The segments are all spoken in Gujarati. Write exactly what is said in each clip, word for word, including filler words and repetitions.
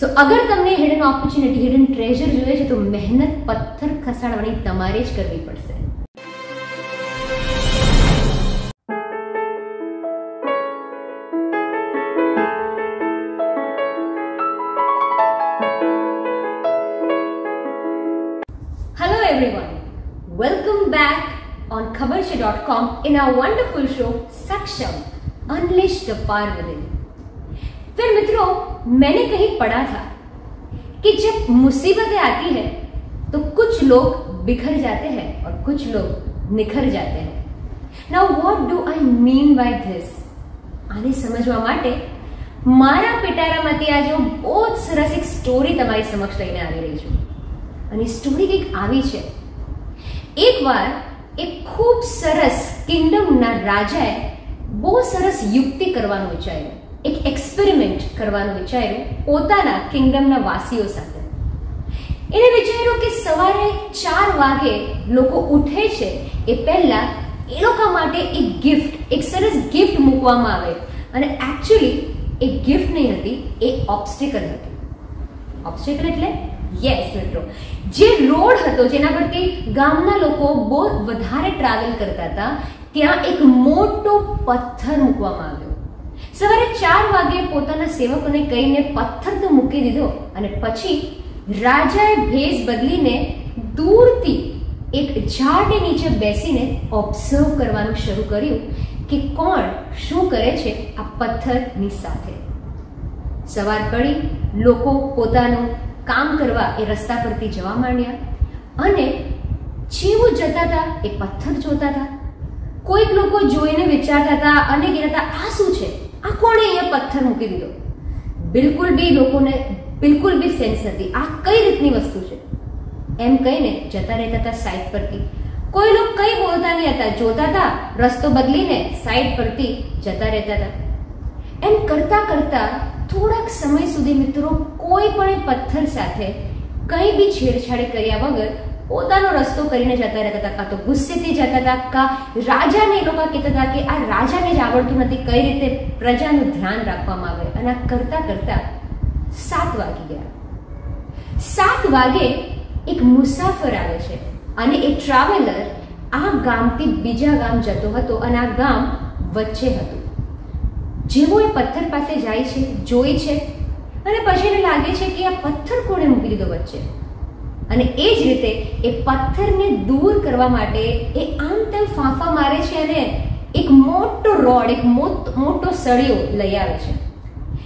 સો અગર તમને હિડન ઓપોર્ચ્યુનિટી હિડન ટ્રેઝર જોઈએ છે તો મહેનત પથ્થર ખસાડવાની તમારે જ કરવી પડશે. Hello everyone, welcome back on Khabarchhe dot com in our wonderful show Saksham unleash the power. फिर मित्रों, मैंने कहीं पढ़ा था कि जब मुसीबतें आती है तो कुछ लोग बिखर जाते हैं और कुछ लोग निखर जाते हैं. Now what do I mean by this? आने समझवा माटे मारा पिटारामांथी आज હું બહુ જ સરસ એક સ્ટોરી તમારી સમક્ષ લઈને આવી રહી છું. અને સ્ટોરી કંઈક આવી છે. એકવાર એક ખૂબ સરસ કિંગડમના રાજાએ બહુ સરસ યુક્તિ કરવાનું વિચાર્યું, એક એક્સપેરિમેન્ટ કરવાનું વિચાર્યું પોતાના કિંગડમના વાસીઓ સાથે. એને વિચાર્યું કે સવારે ચાર વાગે લોકો ઉઠે છે એ પહેલા એ લોકો માટે એક ગિફ્ટ, એક સરસ ગિફ્ટ મૂકવામાં આવે. અને એકચ્યુઅલી એ ગિફ્ટ નહીં હતી, એ ઓબ્સ્ટેકલ હતી. ઓબ્સ્ટેકલ એટલે યસ મિત્રો, જે રોડ હતો જેના પરથી ગામના લોકો બહુ વધારે ટ્રાવેલ કરતા હતા ત્યાં એક મોટો પથ્થર મૂકવામાં આવ્યો. સવારે ચાર વાગે પોતાના સેવકોને કહીને પથ્થર તો મૂકી દીધો અને પછી રાજાએ ભેસ બદલીને દૂરથી એક ઝાડની નીચે બેસીને ઓબ્ઝર્વ કરવાનું શરૂ કર્યું કે કોણ શું કરે છે આ પથ્થરની સાથે. સવાર પડી લોકો પોતાનું કામ કરવા એ રસ્તા પરથી જવા માંડ્યા અને જેવું જતા હતા એ પથ્થર જોતા હતા. કોઈક લોકો જોઈને વિચારતા હતા અને કહેતા હતા આ શું છે, આ કોણે અહીંયા પથ્થર મૂકી દીધો. બિલકુલ બી લોકોને બિલકુલ બી સેન્સ નથી આ કઈ રીતની વસ્તુ છે. એમ કહીને જતા રહેતા હતા સાઈડ પરથી. કોઈ લોકો કંઈ બોલતા નહીં હતા, જોતા હતા, રસ્તો બદલીને સાઈડ પરથી જતા રહેતા હતા. એમ કરતા કરતા થોડાક સમય સુધી મિત્રો કોઈ પણ પથ્થર સાથે કંઈ બી છેડછાડ કર્યા વગર પોતાનો રસ્તો કરીને જતા રહેતા હતા. કાં તો ગુસ્સેથી જતા હતા, કાં રાજાને લોકો કહેતા હતા કે આ રાજાને જ આવડતું નથી કઈ રીતે પ્રજાનું ધ્યાન રાખવામાં આવે. અને આ કરતા કરતા સાત વાગી ગયા. સાત વાગે એક મુસાફર આવે છે અને એ ટ્રાવેલર આ ગામથી બીજા ગામ જતો હતો અને આ ગામ વચ્ચે હતું. જેવો એ પથ્થર પાસે જાય છે, જોઈ છે અને પછી એને લાગે છે કે આ પથ્થર કોણે મૂકી દીધો વચ્ચે. અને એ જ રીતે એ પથ્થરને દૂર કરવા માટે એ આમ તેમ ફાંફા મારે છે અને એક મોટો રોડ, એક મોટો સળિયો લઈ આવે છે.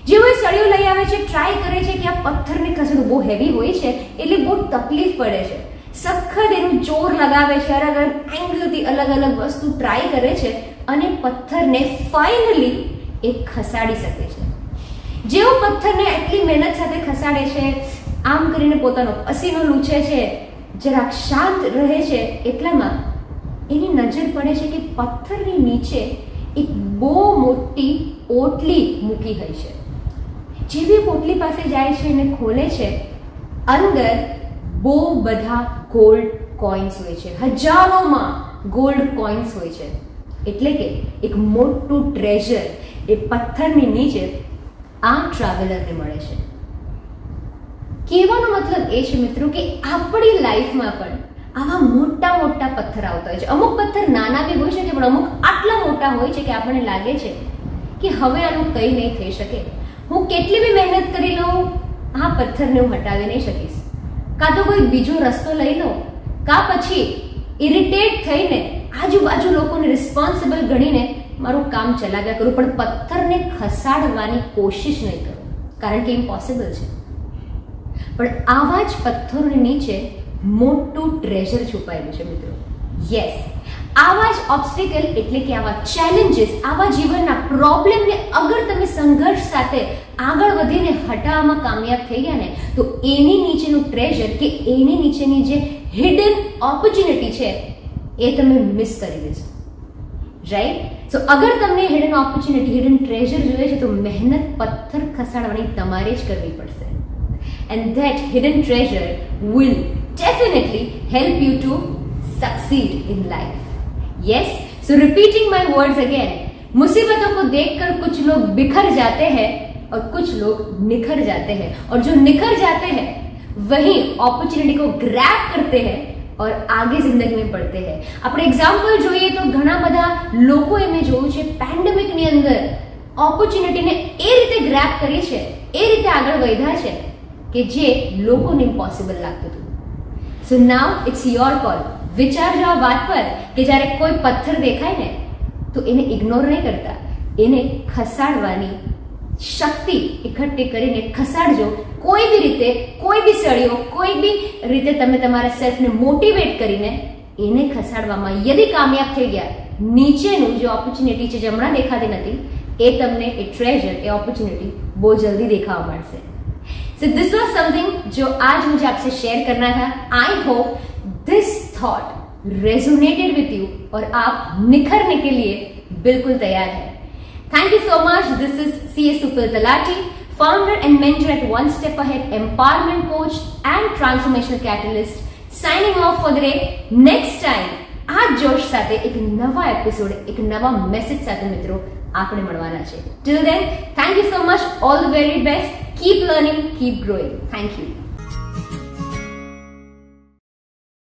જેવો એ સળિયો લઈ આવે છે ટ્રાય કરે છે કે આ પથ્થરને ખસેડવું બહુ હેવી હોય છે એટલે બહુ તકલીફ પડે છે. સખત એનું જોર લગાવે છે, અલગ અલગ એંગલથી અલગ અલગ વસ્તુ ટ્રાય કરે છે અને પથ્થરને ફાઇનલી એ ખસાડી શકે છે. જેવો પથ્થરને એટલી મહેનત સાથે ખસાડે છે, આમ કરીને પોતાનો પસીનો લૂછે છે, જરાક શાંત રહે છે, એટલામાં એની નજર પડે છે કે પથ્થરની નીચે એક બહુ મોટી પોટલી મૂકી હોય છે. જેવી પોટલી પાસે જાય છે અને ખોલે છે, અંદર બહુ બધા ગોલ્ડ કોઇન્સ હોય છે. હજારોમાં ગોલ્ડ કોઇન્સ હોય છે. એટલે કે એક મોટું ટ્રેઝર એ પથ્થરની નીચે આ ટ્રાવેલરને મળે છે. કહેવાનો મતલબ એ છે મિત્રો કે આપણી લાઈફમાં પણ આવા મોટા મોટા પથ્થર આવતા હોય છે. અમુક પથ્થર નાના બી હોય શકે પણ અમુક આટલા મોટા હોય છે કે આપણને લાગે છે કે હવે આનું કંઈ નહીં થઈ શકે. હું કેટલી બી મહેનત કરી લઉં આ પથ્થરને હું હટાવી નહીં શકીશ. કાં તો કોઈ બીજો રસ્તો લઈ લઉં, કાં પછી ઇરિટેટ થઈને આજુબાજુ લોકોને રિસ્પોન્સિબલ ગણીને મારું કામ ચલાવ્યા કરું, પણ પથ્થરને ખસાડવાની કોશિશ નહીં કરું કારણ કે ઇમ્પોસિબલ છે. પણ આવા જ પથ્થરની નીચે મોટું ટ્રેઝર છુપાયેલું છે મિત્રો. યસ, આવા જ ઓબ્સ્ટેકલ એટલે કે આવા ચેલેન્જીસ, આવા જીવનના પ્રોબ્લેમને અગર તમે સંઘર્ષ સાથે આગળ વધીને હટાવવામાં કામયાબ થઈ ગયા ને તો એની નીચેનું ટ્રેઝર કે એની નીચેની જે હિડન ઓપોર્ચ્યુનિટી છે એ તમે મિસ કરી દેશો. રાઈટ? સો અગર તમને હિડન ઓપોર્ચ્યુનિટી હિડન ટ્રેઝર જોઈએ છે તો મહેનત પથ્થર ખસાડવાની તમારે જ કરવી પડશે. And that hidden treasure will definitely help you to succeed in life. Yes, so repeating my words again, મુસીબતો કો દેખકર કુછ લોગ બિખર જાતે હૈ और कुछ लोग निखर जाते हैं, और जो निखर जाते हैं वही ऑपर्चुनिटी को ग्रैब करते हैं और आगे जिंदगी में बढ़ते हैं। अपने एग्जाम्पल જોઈએ तो ઘણા બધા લોકોએ મે જોયું છે પેન્ડેમિક ની અંદર ઓપોર્ચ્યુનિટીને એ રીતે ગ્રેબ કરી છે, એ રીતે આગળ વધ્યા છે કે જે લોકોને ઇમ્પોસિબલ લાગતું હતું। So now it's your call. વિચાર જાઓ વાત પર કે જ્યારે કોઈ પથ્થર દેખાય ને તો એને ઇગ્નોર નહીં કરતા, એને ખસાડવાની शक्ति इकट्ठे करीने खसाड़जो। कोई भी रीते, कोई भी सड़ियों, कोई भी रीते तमे तमारा सेल्फ ने मोटिवेट करीने एने खसाड़वामां यदि कामयाब थई गया, नीचेनुं जे ऑपर्च्युनिटी छे जमणा देखाती नथी ए तमने ए ट्रेजर ए ऑपर्च्युनिटी बहु जल्दी देखावा मळशे। सो दिस वाज समथिंग जो आज मुझे आपसे शेयर करना था। I hope this thought resonated with you और आप निखरने के लिए बिल्कुल तैयार है। Thank you so much. This is C S Supal Talati, founder and mentor at One Step Ahead, empowerment coach and transformational catalyst, signing off for the day. Next time, આ જોશ સાથે એક નવા એપિસોડ, એક નવા મેસેજ સાથે મિત્રો આપણે મળવાના છે. Till then, thank you so much. All the very best. Keep learning, keep growing. Thank you.